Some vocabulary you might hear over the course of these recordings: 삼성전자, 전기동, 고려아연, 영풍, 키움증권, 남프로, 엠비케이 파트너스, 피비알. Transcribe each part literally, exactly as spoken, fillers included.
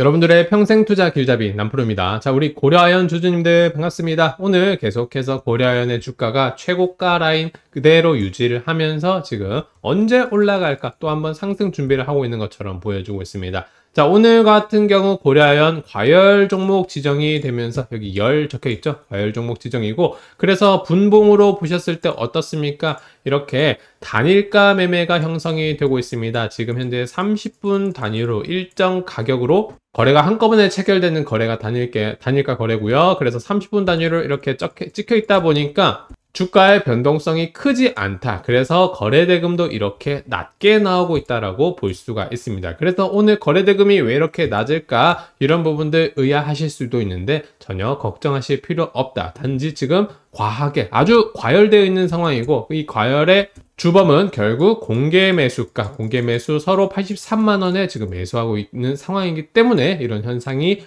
여러분들의 평생 투자 길잡이 남프로입니다. 자, 우리 고려아연 주주님들 반갑습니다. 오늘 계속해서 고려아연의 주가가 최고가 라인 그대로 유지를 하면서 지금 언제 올라갈까 또 한번 상승 준비를 하고 있는 것처럼 보여주고 있습니다. 자, 오늘 같은 경우 고려아연 과열 종목 지정이 되면서 여기 열 적혀있죠? 과열 종목 지정이고, 그래서 분봉으로 보셨을 때 어떻습니까? 이렇게 단일가 매매가 형성이 되고 있습니다. 지금 현재 삼십 분 단위로 일정 가격으로 거래가 한꺼번에 체결되는 거래가 단일가, 단일가 거래고요. 그래서 삼십 분 단위로 이렇게 찍혀있다 보니까 주가의 변동성이 크지 않다. 그래서 거래대금도 이렇게 낮게 나오고 있다라고 볼 수가 있습니다. 그래서 오늘 거래대금이 왜 이렇게 낮을까? 이런 부분들 의아하실 수도 있는데 전혀 걱정하실 필요 없다. 단지 지금 과하게 아주 과열되어 있는 상황이고, 이 과열의 주범은 결국 공개 매수가, 공개 매수 서로 팔십삼만 원에 지금 매수하고 있는 상황이기 때문에 이런 현상이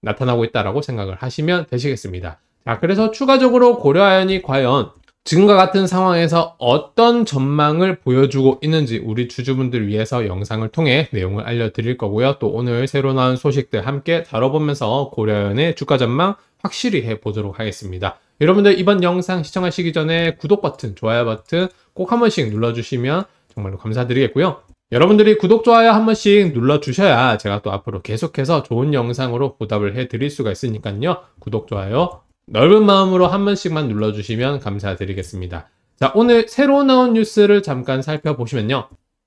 나타나고 있다라고 생각을 하시면 되시겠습니다. 자, 그래서 추가적으로 고려아연이 과연 지금과 같은 상황에서 어떤 전망을 보여주고 있는지 우리 주주분들 위해서 영상을 통해 내용을 알려드릴 거고요. 또 오늘 새로 나온 소식들 함께 다뤄보면서 고려아연의 주가 전망 확실히 해보도록 하겠습니다. 여러분들 이번 영상 시청하시기 전에 구독 버튼, 좋아요 버튼 꼭 한 번씩 눌러주시면 정말로 감사드리겠고요. 여러분들이 구독, 좋아요 한 번씩 눌러주셔야 제가 또 앞으로 계속해서 좋은 영상으로 보답을 해드릴 수가 있으니까요. 구독, 좋아요 넓은 마음으로 한 번씩만 눌러주시면 감사드리겠습니다. 자, 오늘 새로 나온 뉴스를 잠깐 살펴보시면요.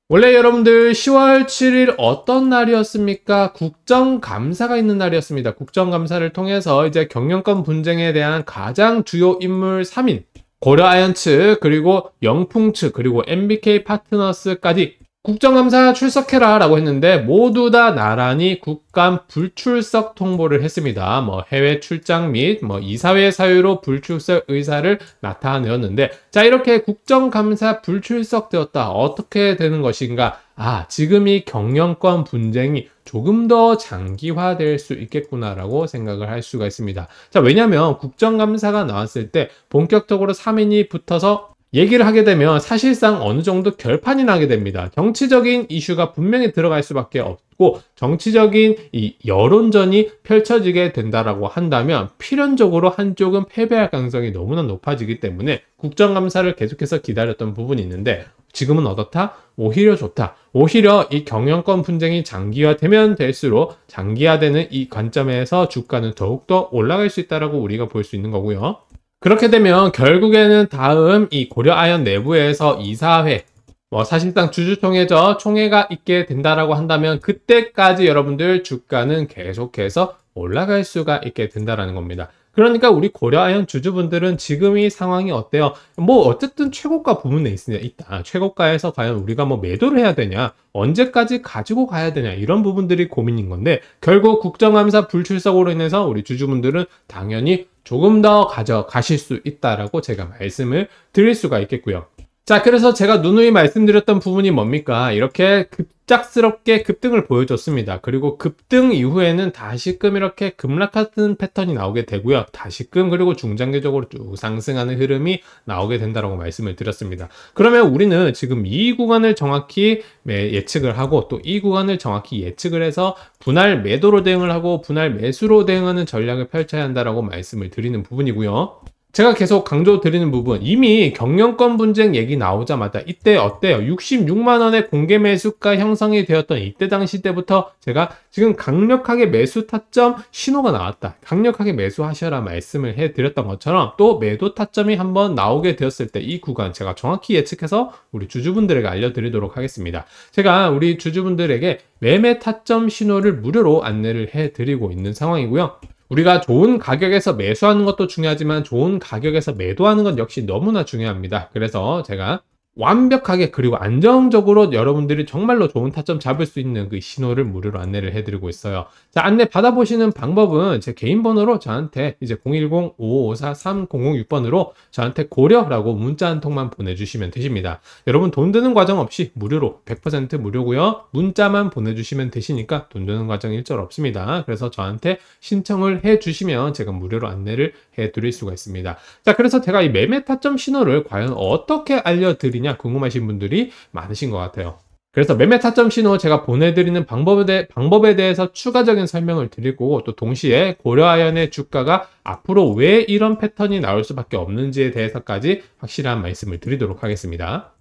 원래 여러분들 시월 칠일 어떤 날이었습니까? 국정감사가 있는 날이었습니다. 국정감사를 통해서 이제 경영권 분쟁에 대한 가장 주요 인물 삼 인, 고려아연 측, 그리고 영풍 측, 그리고 엠비케이 파트너스까지 국정감사 출석해라 라고 했는데 모두 다 나란히 국감 불출석 통보를 했습니다. 뭐 해외 출장 및 뭐 이사회 사유로 불출석 의사를 나타내었는데, 자, 이렇게 국정감사 불출석되었다. 어떻게 되는 것인가? 아, 지금 이 경영권 분쟁이 조금 더 장기화될 수 있겠구나라고 생각을 할 수가 있습니다. 자, 왜냐면 국정감사가 나왔을 때 본격적으로 삼 인이 붙어서 얘기를 하게 되면 사실상 어느 정도 결판이 나게 됩니다. 정치적인 이슈가 분명히 들어갈 수밖에 없고 정치적인 이 여론전이 펼쳐지게 된다라고 한다면 필연적으로 한쪽은 패배할 가능성이 너무나 높아지기 때문에 국정감사를 계속해서 기다렸던 부분이 있는데 지금은 어떻다? 오히려 좋다. 오히려 이 경영권 분쟁이 장기화되면 될수록 장기화되는 이 관점에서 주가는 더욱더 올라갈 수 있다라고 우리가 볼 수 있는 거고요. 그렇게 되면 결국에는 다음 이 고려아연 내부에서 이사회, 뭐 사실상 주주총회죠. 총회가 있게 된다라고 한다면 그때까지 여러분들 주가는 계속해서 올라갈 수가 있게 된다라는 겁니다. 그러니까 우리 고려아연 주주분들은 지금 이 상황이 어때요? 뭐 어쨌든 최고가 부문에 있다. 최고가에서 과연 우리가 뭐 매도를 해야 되냐, 언제까지 가지고 가야 되냐, 이런 부분들이 고민인 건데 결국 국정감사 불출석으로 인해서 우리 주주분들은 당연히 조금 더 가져가실 수 있다라고 제가 말씀을 드릴 수가 있겠고요. 자, 그래서 제가 누누이 말씀드렸던 부분이 뭡니까? 이렇게 급작스럽게 급등을 보여줬습니다. 그리고 급등 이후에는 다시금 이렇게 급락하는 패턴이 나오게 되고요. 다시금 그리고 중장기적으로 쭉 상승하는 흐름이 나오게 된다고 말씀을 드렸습니다. 그러면 우리는 지금 이 구간을 정확히 예측을 하고 또 이 구간을 정확히 예측을 해서 분할 매도로 대응을 하고 분할 매수로 대응하는 전략을 펼쳐야 한다고 말씀을 드리는 부분이고요. 제가 계속 강조드리는 부분, 이미 경영권 분쟁 얘기 나오자마자 이때 어때요? 육십육만 원의 공개 매수가 형성이 되었던 이때 당시 때부터 제가 지금 강력하게 매수 타점 신호가 나왔다, 강력하게 매수하셔라 말씀을 해드렸던 것처럼 또 매도 타점이 한번 나오게 되었을 때 이 구간 제가 정확히 예측해서 우리 주주분들에게 알려드리도록 하겠습니다. 제가 우리 주주분들에게 매매 타점 신호를 무료로 안내를 해드리고 있는 상황이고요. 우리가 좋은 가격에서 매수하는 것도 중요하지만 좋은 가격에서 매도하는 건 역시 너무나 중요합니다. 그래서 제가 완벽하게 그리고 안정적으로 여러분들이 정말로 좋은 타점 잡을 수 있는 그 신호를 무료로 안내를 해드리고 있어요. 자, 안내 받아보시는 방법은 제 개인 번호로 저한테 이제 공일공 오오사 삼공공육 번으로 저한테 고려라고 문자 한 통만 보내주시면 되십니다. 여러분 돈 드는 과정 없이 무료로 백 퍼센트 무료고요. 문자만 보내주시면 되시니까 돈 드는 과정 일절 없습니다. 그래서 저한테 신청을 해주시면 제가 무료로 안내를 해드릴 수가 있습니다. 자, 그래서 제가 이 매매 타점 신호를 과연 어떻게 알려드리냐 궁금하신 분들이 많으신 것 같아요. 그래서 매매 타점 신호 제가 보내드리는 방법에, 대, 방법에 대해서 추가적인 설명을 드리고, 또 동시에 고려아연의 주가가 앞으로 왜 이런 패턴이 나올 수밖에 없는지에 대해서까지 확실한 말씀을 드리도록 하겠습니다.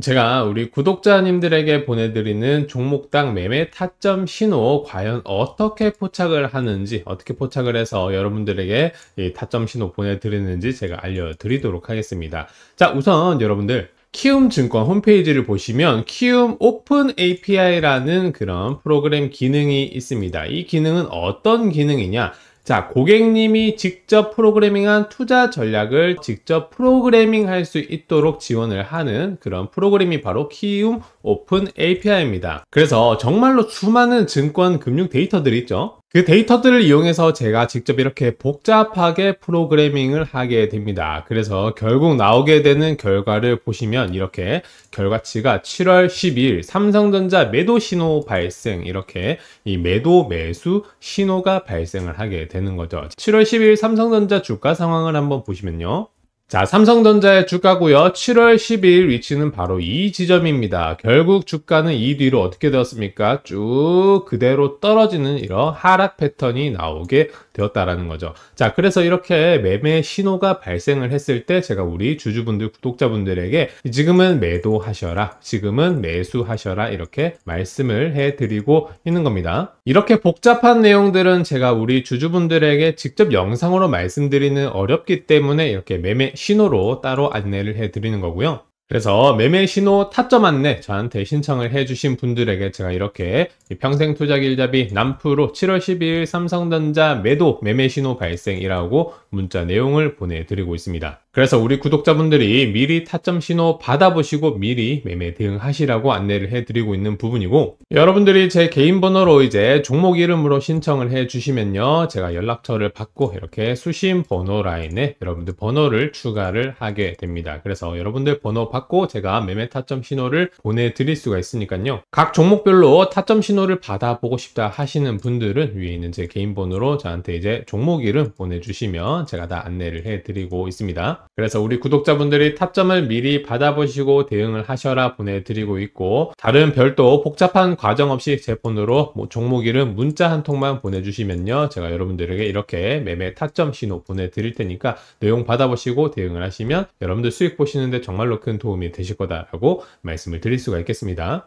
제가 우리 구독자님들에게 보내드리는 종목당 매매 타점 신호 과연 어떻게 포착을 하는지, 어떻게 포착을 해서 여러분들에게 이 타점 신호 보내드리는지 제가 알려드리도록 하겠습니다. 자, 우선 여러분들 키움증권 홈페이지를 보시면 키움 오픈 에이피아이라는 그런 프로그램 기능이 있습니다. 이 기능은 어떤 기능이냐? 자, 고객님이 직접 프로그래밍한 투자 전략을 직접 프로그래밍할 수 있도록 지원을 하는 그런 프로그램이 바로 키움 오픈 에이피아이입니다. 그래서 정말로 수많은 증권 금융 데이터들이 있죠. 그 데이터들을 이용해서 제가 직접 이렇게 복잡하게 프로그래밍을 하게 됩니다. 그래서 결국 나오게 되는 결과를 보시면 이렇게 결과치가 칠월 십이일 삼성전자 매도 신호 발생, 이렇게 이 매도 매수 신호가 발생을 하게 되는 거죠. 칠월 십이일 삼성전자 주가 상황을 한번 보시면요. 자, 삼성전자의 주가고요. 칠월 십이일 위치는 바로 이 지점입니다. 결국 주가는 이 뒤로 어떻게 되었습니까? 쭉 그대로 떨어지는 이런 하락 패턴이 나오게 되었다라는 거죠. 자, 그래서 이렇게 매매 신호가 발생을 했을 때 제가 우리 주주분들, 구독자분들에게 지금은 매도하셔라, 지금은 매수하셔라, 이렇게 말씀을 해드리고 있는 겁니다. 이렇게 복잡한 내용들은 제가 우리 주주분들에게 직접 영상으로 말씀드리는 어렵기 때문에 이렇게 매매 신호로 따로 안내를 해드리는 거고요. 그래서 매매 신호 타점 안내 저한테 신청을 해주신 분들에게 제가 이렇게 평생 투자 길잡이 남프로 칠월 십이일 삼성전자 매도 매매 신호 발생이라고 문자 내용을 보내드리고 있습니다. 그래서 우리 구독자분들이 미리 타점 신호 받아보시고 미리 매매 대응하시라고 안내를 해드리고 있는 부분이고, 여러분들이 제 개인 번호로 이제 종목 이름으로 신청을 해주시면요, 제가 연락처를 받고 이렇게 수신 번호 라인에 여러분들 번호를 추가를 하게 됩니다. 그래서 여러분들 번호 받고 제가 매매 타점 신호를 보내드릴 수가 있으니까요. 각 종목별로 타점 신호를 받아보고 싶다 하시는 분들은 위에 있는 제 개인 번호로 저한테 이제 종목 이름 보내주시면 제가 다 안내를 해드리고 있습니다. 그래서 우리 구독자분들이 타점을 미리 받아보시고 대응을 하셔라 보내드리고 있고, 다른 별도 복잡한 과정 없이 제 폰으로 뭐 종목 이름 문자 한 통만 보내주시면요, 제가 여러분들에게 이렇게 매매 타점 신호 보내드릴 테니까 내용 받아보시고 대응을 하시면 여러분들 수익 보시는데 정말로 큰 도움이 되실 거다라고 말씀을 드릴 수가 있겠습니다.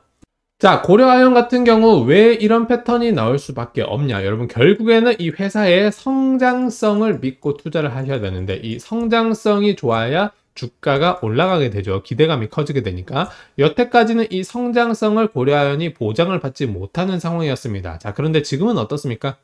자, 고려아연 같은 경우 왜 이런 패턴이 나올 수밖에 없냐? 여러분, 결국에는 이 회사의 성장성을 믿고 투자를 하셔야 되는데, 이 성장성이 좋아야 주가가 올라가게 되죠. 기대감이 커지게 되니까. 여태까지는 이 성장성을 고려아연이 보장을 받지 못하는 상황이었습니다. 자, 그런데 지금은 어떻습니까?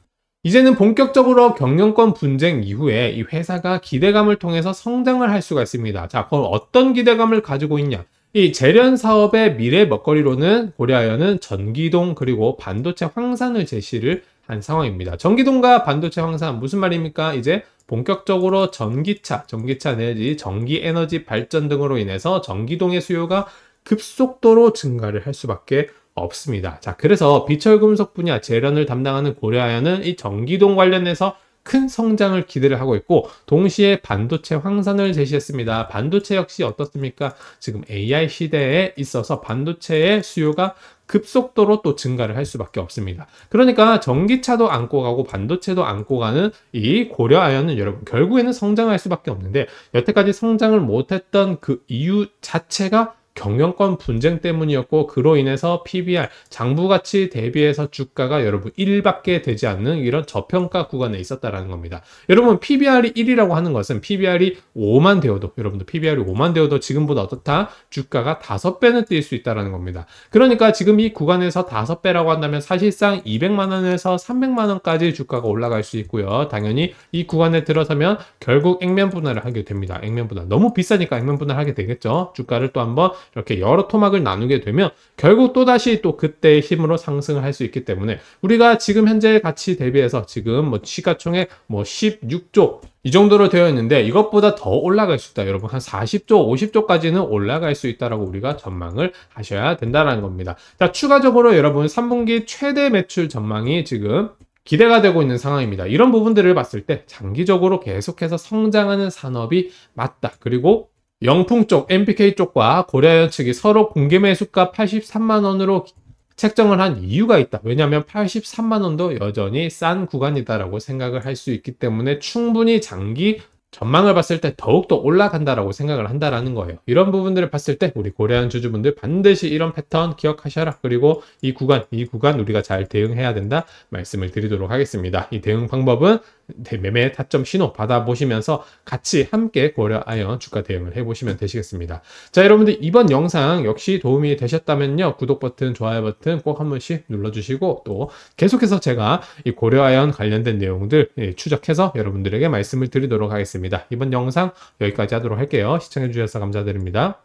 이제는 본격적으로 경영권 분쟁 이후에 이 회사가 기대감을 통해서 성장을 할 수가 있습니다. 자, 그럼 어떤 기대감을 가지고 있냐? 이 재련 사업의 미래 먹거리로는 고려아연은 전기동 그리고 반도체 황산을 제시를 한 상황입니다. 전기동과 반도체 황산, 무슨 말입니까? 이제 본격적으로 전기차, 전기차 내지 전기에너지 발전 등으로 인해서 전기동의 수요가 급속도로 증가를 할 수밖에 없습니다. 자, 그래서 비철금속 분야 재련을 담당하는 고려아연은 이 전기동 관련해서 큰 성장을 기대를 하고 있고, 동시에 반도체 황산을 제시했습니다. 반도체 역시 어떻습니까? 지금 에이아이 시대에 있어서 반도체의 수요가 급속도로 또 증가를 할 수밖에 없습니다. 그러니까 전기차도 안고 가고 반도체도 안고 가는 이 고려아연은 여러분 결국에는 성장할 수밖에 없는데, 여태까지 성장을 못했던 그 이유 자체가 경영권 분쟁 때문이었고, 그로 인해서 피비알, 장부가치 대비해서 주가가 여러분 일밖에 되지 않는 이런 저평가 구간에 있었다라는 겁니다. 여러분 피비알이 일이라고 하는 것은 피비알이 오만 되어도, 여러분도 피비알이 오만 되어도 지금보다 어떻다? 주가가 다섯 배는 뛸 수 있다라는 겁니다. 그러니까 지금 이 구간에서 다섯 배라고 한다면 사실상 이백만 원에서 삼백만 원까지 주가가 올라갈 수 있고요. 당연히 이 구간에 들어서면 결국 액면 분할을 하게 됩니다. 액면 분할. 너무 비싸니까 액면 분할을 하게 되겠죠. 주가를 또 한번 이렇게 여러 토막을 나누게 되면 결국 또다시 또 그때의 힘으로 상승을 할 수 있기 때문에, 우리가 지금 현재 가치 대비해서 지금 뭐 시가총액 뭐 십육 조 이 정도로 되어 있는데 이것보다 더 올라갈 수 있다. 여러분 한 사십 조, 오십 조까지는 올라갈 수 있다라고 우리가 전망을 하셔야 된다라는 겁니다. 자, 추가적으로 여러분 삼 분기 최대 매출 전망이 지금 기대가 되고 있는 상황입니다. 이런 부분들을 봤을 때 장기적으로 계속해서 성장하는 산업이 맞다. 그리고 영풍 쪽, 엠피케이 쪽과 고려아연 측이 서로 공개 매수가 팔십삼만 원으로 책정을 한 이유가 있다. 왜냐하면 팔십삼만 원도 여전히 싼 구간이다라고 생각을 할 수 있기 때문에 충분히 장기 전망을 봤을 때 더욱더 올라간다라고 생각을 한다라는 거예요. 이런 부분들을 봤을 때 우리 고려아연 주주분들 반드시 이런 패턴 기억하셔라. 그리고 이 구간, 이 구간 우리가 잘 대응해야 된다 말씀을 드리도록 하겠습니다. 이 대응 방법은 매매 타점 신호 받아보시면서 같이 함께 고려아연 주가 대응을 해보시면 되시겠습니다. 자, 여러분들 이번 영상 역시 도움이 되셨다면요, 구독 버튼, 좋아요 버튼 꼭 한 번씩 눌러주시고, 또 계속해서 제가 이 고려아연 관련된 내용들 추적해서 여러분들에게 말씀을 드리도록 하겠습니다. 이번 영상 여기까지 하도록 할게요. 시청해주셔서 감사드립니다.